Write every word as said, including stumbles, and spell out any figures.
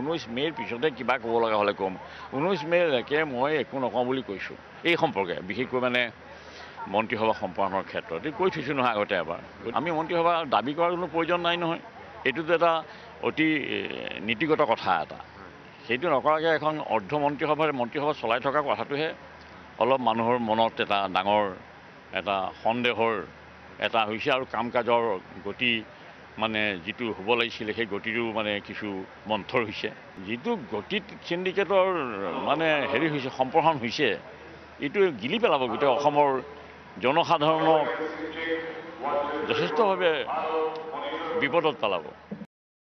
ঊনৈশ মে'ৰ পিছতে কিবা ক'ব লগা হ'লে ক'ম। ঊনৈশ মে'লৈকে মই একো নকওঁ বুলি কৈছোঁ। এই সম্পৰ্কে বিশেষকৈ মানে মন্ত্ৰীসভা সম্পাদনৰ ক্ষেত্ৰত কৈ থৈছোঁ নহয় আগতে এবাৰ। আমি মন্ত্ৰীসভা দাবী কৰাৰ কোনো প্ৰয়োজন নাই নহয়। এইটোতো এটা অতি নীতিগত কথা এটা। সেইটো নকৰাকৈ এখন অৰ্ধ মন্ত্ৰীসভাৰে মন্ত্ৰীসভা চলাই থকা কথাটোহে অলপ মানুহৰ মনত এটা ডাঙৰ এটা সন্দেহৰ এটা হৈছে আৰু কাম কাজৰ গতি মানে যিটো হ'ব লাগিছিলে সেই গতিটো মানে কিছু মন্থৰ হৈছে, যিটো গতিত চিণ্ডিকেটৰ মানে হেৰি হৈছে সম্প্ৰসাৰণ হৈছে, এইটো গিলি পেলাব গোটেই অসমৰ জনসাধাৰণক যথেষ্টভাৱে বিপদত পেলাব।